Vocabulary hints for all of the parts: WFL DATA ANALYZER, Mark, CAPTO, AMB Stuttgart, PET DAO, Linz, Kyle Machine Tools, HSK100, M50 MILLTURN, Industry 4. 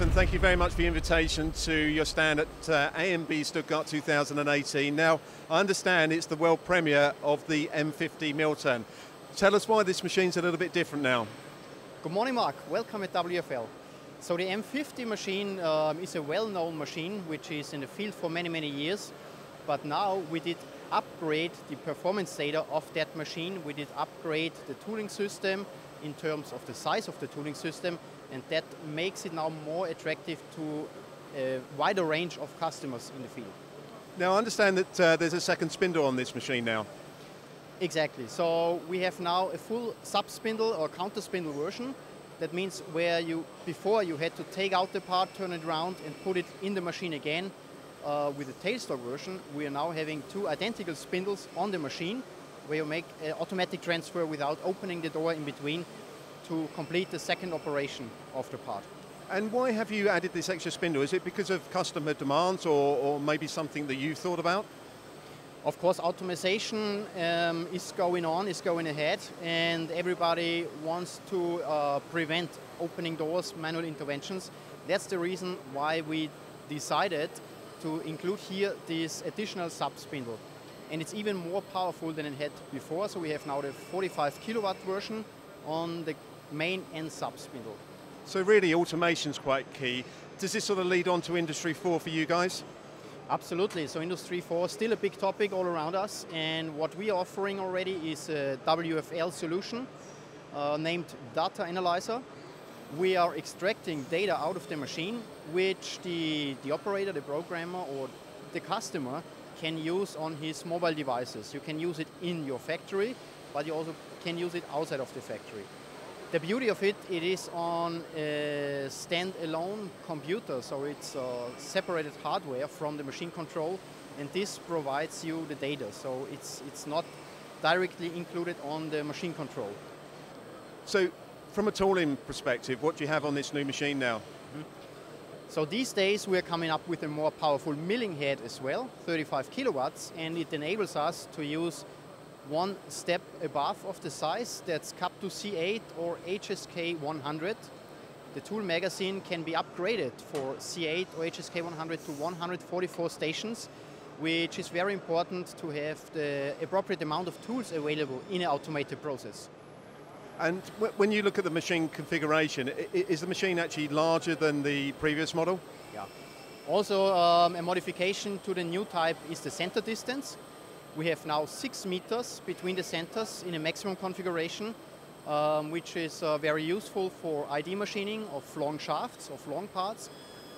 and thank you very much for the invitation to your stand at AMB Stuttgart 2018. Now, I understand it's the world premiere of the M50 MILLTURN. Tell us why this machine's a little bit different now. Good morning, Mark. Welcome at WFL. So the M50 machine is a well-known machine, which is in the field for many, many years. But now we did upgrade the performance data of that machine. We did upgrade the tooling system in terms of the size of the tooling system, and that makes it now more attractive to a wider range of customers in the field. Now I understand that there's a second spindle on this machine now. Exactly, so we have now a full sub-spindle or counter-spindle version. That means where before you had to take out the part, turn it around and put it in the machine again. With the tailstock version, we are now having two identical spindles on the machine, where you make an automatic transfer without opening the door in between to complete the second operation of the part. And why have you added this extra spindle? Is it because of customer demands or maybe something that you thought about? Of course, automation is going ahead, and everybody wants to prevent opening doors, manual interventions. That's the reason why we decided to include here this additional sub-spindle. And it's even more powerful than it had before, so we have now the 45 kilowatt version on the main and sub-spindle. So really automation's quite key. Does this sort of lead on to Industry 4 for you guys? Absolutely, so Industry 4 is still a big topic all around us, and what we are offering already is a WFL solution named DATA ANALYZER. We are extracting data out of the machine, which the operator, the programmer, or the customer can use on his mobile devices. You can use it in your factory, but you also can use it outside of the factory. The beauty of it, it is on a standalone computer, so it's separated hardware from the machine control, and this provides you the data, so it's not directly included on the machine control. So, from a tooling perspective, what do you have on this new machine now? So these days we are coming up with a more powerful milling head as well, 35 kilowatts, and it enables us to use one step above of the size, that's CAPTO C8 or HSK100. The tool magazine can be upgraded for C8 or HSK100 to 144 stations, which is very important to have the appropriate amount of tools available in an automated process. And when you look at the machine configuration, is the machine actually larger than the previous model? Yeah. Also, a modification to the new type is the center distance. We have now 6 meters between the centers in a maximum configuration, which is very useful for ID machining of long shafts, of long parts.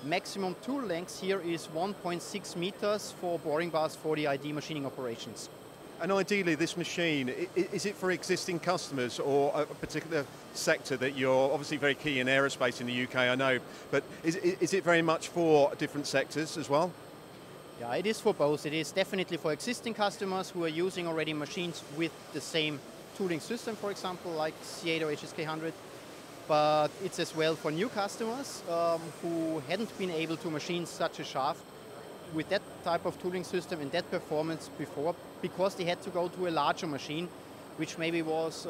Maximum tool length here is 1.6 meters for boring bars for the ID machining operations. And ideally, this machine, is it for existing customers or a particular sector that you're obviously very key in aerospace in the UK, I know, but is it very much for different sectors as well? Yeah, it is for both. It is definitely for existing customers who are using already machines with the same tooling system, for example, like C8 or HSK100, but it's as well for new customers who hadn't been able to machine such a shaft with that type of tooling system and that performance before, because they had to go to a larger machine, which maybe was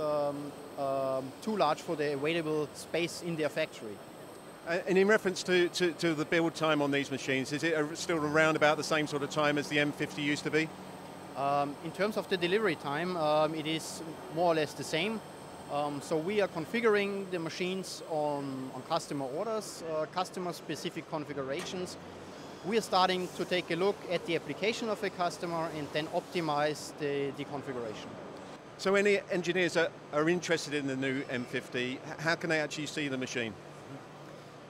too large for the available space in their factory. And in reference to the build time on these machines, is it still around about the same sort of time as the M50 used to be? In terms of the delivery time, it is more or less the same. So we are configuring the machines on customer orders, customer-specific configurations. We are starting to take a look at the application of a customer and then optimize the configuration. So any engineers that are interested in the new M50, how can they actually see the machine?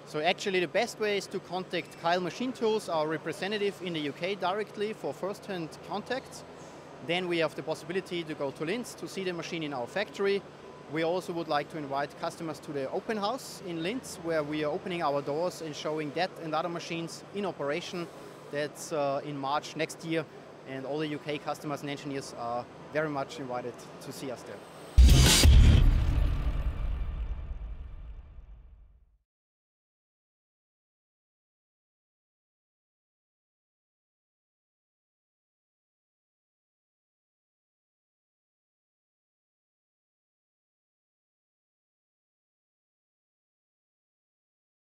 So actually the best way is to contact Kyle Machine Tools, our representative in the UK directly for first-hand contacts. Then we have the possibility to go to Linz to see the machine in our factory. We also would like to invite customers to the open house in Linz, where we are opening our doors and showing that and other machines in operation. That's in March next year, and all the UK customers and engineers are very much invited to see us there.